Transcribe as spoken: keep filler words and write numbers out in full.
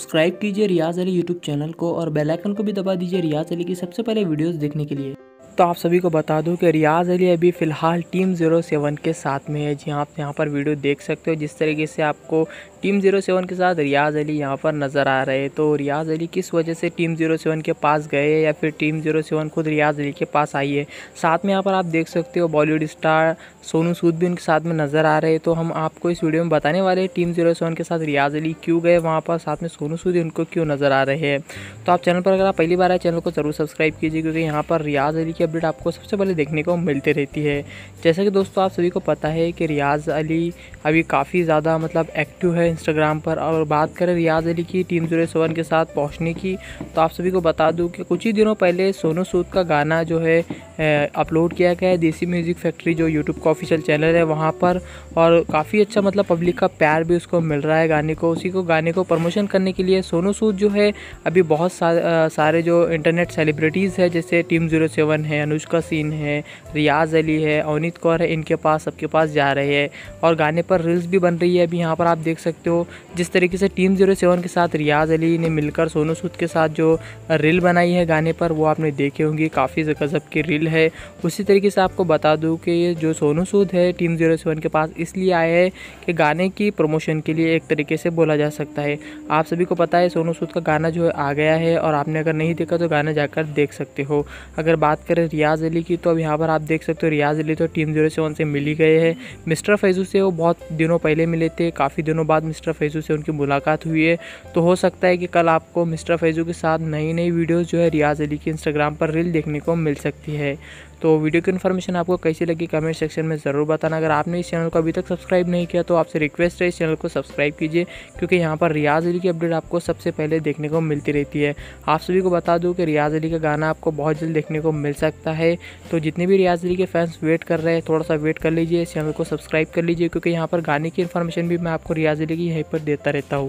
Subscribe कीजिए रियाज Ali YouTube channel को और बेल आइकन को भी दबा दीजिए रियाज अली की सबसे पहले वीडियोस देखने के लिए। तो आप सभी को बता दूं कि रियाज अली अभी फ़िलहाल टीम ज़ीरो सेवन के साथ में है। जी हाँ, आप यहाँ पर वीडियो देख सकते हो। जिस तरीके से आपको टीम ज़ीरो सेवन के साथ रियाज अली यहाँ पर नज़र आ रहे हैं, तो रियाज अली किस वजह से टीम ज़ीरो सेवन के पास गए या फिर टीम ज़ीरो सेवन खुद रियाज अली के पास आई है। साथ में यहाँ पर आप देख सकते हो बॉलीवुड स्टार सोनू सूद भी उनके साथ में नज़र आ रहे हैं। तो हम आपको इस वीडियो में बताने वाले हैं टीम ज़ीरो सेवन के साथ रियाज अली क्यों गए वहाँ पर, साथ में सोनू सूद उनको क्यों नज़र आ रहे हैं। तो आप चैनल पर अगर आप पहली बार आए चैनल को ज़रूर सब्सक्राइब कीजिए, क्योंकि यहाँ पर रियाज अली की अपडेट आपको सबसे पहले देखने को मिलती रहती है। जैसा कि दोस्तों आप सभी को पता है कि रियाज अली अभी काफ़ी ज़्यादा मतलब एक्टिव है इंस्टाग्राम पर। और बात करें रियाज अली की टीम ज़ीरो सेवन के साथ पहुंचने की, तो आप सभी को बता दूं कि कुछ ही दिनों पहले सोनू सूद का गाना जो है अपलोड किया गया है देसी म्यूजिक फैक्ट्री जो यूट्यूब का ऑफिशियल चैनल है वहाँ पर, और काफ़ी अच्छा मतलब पब्लिक का प्यार भी उसको मिल रहा है गाने को। उसी को गाने को प्रमोशन करने के लिए सोनू सूद जो है अभी बहुत सा, सारे जो इंटरनेट सेलिब्रिटीज़ है जैसे टीम ज़ीरो सेवन है, अनुष्का सिंह है, रियाज अली है, अनित कौर है, इनके पास सबके पास जा रहे हैं और गाने पर रील्स भी बन रही है। अभी यहाँ पर आप देख सकते हो जिस तरीके से टीम ज़ीरो सेवन के साथ रियाज अली ने मिलकर सोनू सूद के साथ जो रील बनाई है गाने पर, वो आपने देखे होंगी, काफ़ी गजब की रील है। उसी तरीके से आपको बता दूं कि ये जो सोनू सूद है टीम ज़ीरो सेवन के पास इसलिए आए हैं कि गाने की प्रमोशन के लिए एक तरीके से बोला जा सकता है। आप सभी को पता है सोनू सूद का गाना जो है आ गया है, और आपने अगर नहीं देखा तो गाना जाकर देख सकते हो। अगर बात करें रियाज अली की, तो अब यहाँ पर आप देख सकते हो रियाज अली तो टीम ज़ीरो सेवन से मिल ही गए हैं। मिस्टर फैज़ू से वो बहुत दिनों पहले मिले थे, काफ़ी दिनों बाद मिस्टर फैज़ू से उनकी मुलाकात हुई है। तो हो सकता है कि कल आपको मिस्टर फैज़ू के साथ नई नई वीडियोज़ जो है रियाज अली की इंस्टाग्राम पर रील देखने को मिल सकती है। तो वीडियो की इन्फॉर्मेशन आपको कैसी लगी कमेंट सेक्शन में ज़रूर बताना। अगर आपने इस चैनल को अभी तक सब्सक्राइब नहीं किया तो आपसे रिक्वेस्ट है इस चैनल को सब्सक्राइब कीजिए, क्योंकि यहाँ पर रियाज अली की अपडेट आपको सबसे पहले देखने को मिलती रहती है। आप सभी को बता दूं कि रियाज अली का गाना आपको बहुत जल्द देखने को मिल सकता है। तो जितने भी रियाज अली के फैंस वेट कर रहे हैं थोड़ा सा वेट कर लीजिए, इस चैनल को सब्सक्राइब कर लीजिए, क्योंकि यहाँ पर गाने की इन्फॉर्मेशन भी मैं आपको रियाज अली की यहीं पर देता रहता हूँ।